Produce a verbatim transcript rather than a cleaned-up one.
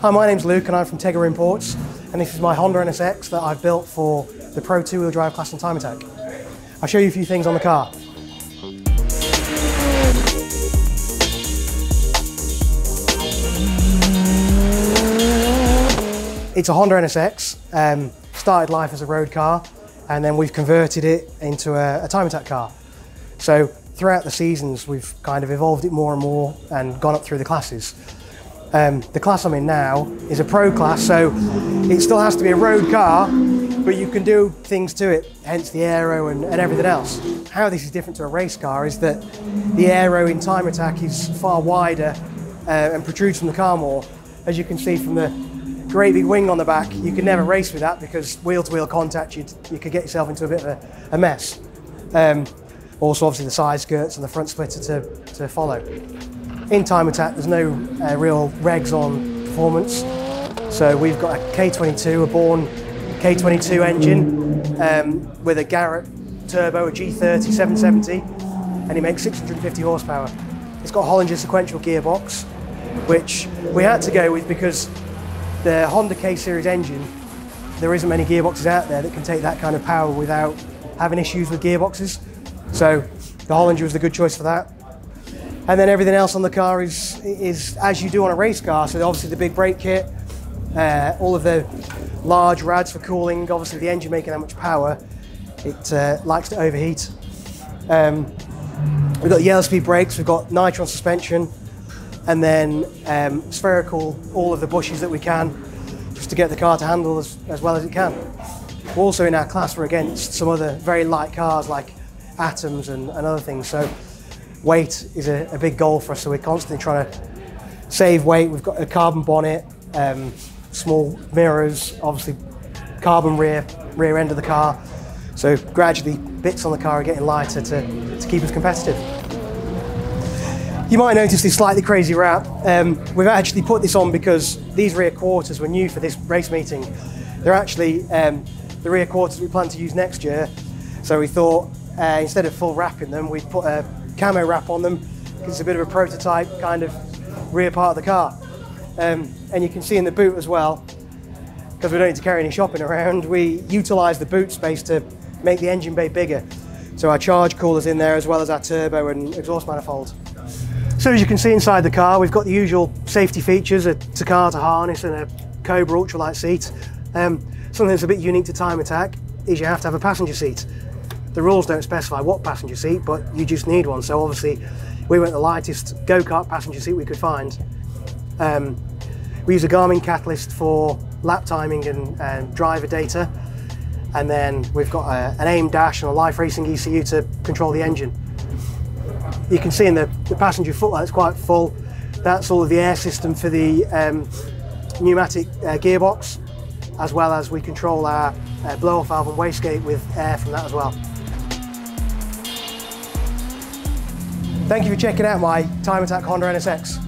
Hi, my name's Luke and I'm from Tegiwa Imports, and this is my Honda N S X that I've built for the Pro two-wheel drive class in Time Attack. I'll show you a few things on the car. It's a Honda N S X, um, started life as a road car, and then we've converted it into a, a Time Attack car. So throughout the seasons, we've kind of evolved it more and more and gone up through the classes. Um, the class I'm in now is a pro class, so it still has to be a road car, but you can do things to it, hence the aero and, and everything else. How this is different to a race car is that the aero in Time Attack is far wider uh, and protrudes from the car more. As you can see from the great big wing on the back, you can never race with that because wheel-to-wheel contact, you'd, you could get yourself into a bit of a, a mess. Um, also, obviously, the side skirts and the front splitter to, to follow. In Time Attack, there's no uh, real regs on performance. So we've got a K twenty-two, a Bourne K twenty-two engine um, with a Garrett turbo, a G thirty seven seventy, and it makes six hundred fifty horsepower. It's got a Hollinger sequential gearbox, which we had to go with because the Honda K-series engine, there isn't many gearboxes out there that can take that kind of power without having issues with gearboxes. So the Hollinger was the good choice for that. And then everything else on the car is, is as you do on a race car. So obviously the big brake kit, uh, all of the large rads for cooling, obviously the engine making that much power, it uh, likes to overheat. Um, we've got the Y S P brakes, we've got Nitron suspension, and then um, spherical, all of the bushes that we can, just to get the car to handle as, as well as it can. Also in our class, we're against some other very light cars like Atoms and, and other things, so weight is a, a big goal for us, so we're constantly trying to save weight. We've got a carbon bonnet, um, small mirrors, obviously carbon rear, rear end of the car, so gradually bits on the car are getting lighter to, to keep us competitive. You might notice this slightly crazy wrap. Um, we've actually put this on because these rear quarters were new for this race meeting. They're actually um, the rear quarters we plan to use next year. So we thought uh, instead of full wrapping them, we'd put a camo wrap on them. It's a bit of a prototype kind of rear part of the car. Um, and you can see in the boot as well, because we don't need to carry any shopping around, we utilise the boot space to make the engine bay bigger. So our charge cooler's in there as well as our turbo and exhaust manifold. So as you can see inside the car, we've got the usual safety features, a Takata harness and a Cobra Ultralight seat. Um, something that's a bit unique to Time Attack is you have to have a passenger seat. The rules don't specify what passenger seat, but you just need one. So obviously we went the lightest go-kart passenger seat we could find. Um, we use a Garmin catalyst for lap timing and uh, driver data. And then we've got a, an AIM dash and a Life Racing E C U to control the engine. You can see in the, the passenger footlight's quite full. That's all of the air system for the um, pneumatic uh, gearbox, as well as we control our uh, blow-off valve and wastegate with air from that as well. Thank you for checking out my Time Attack Honda N S X.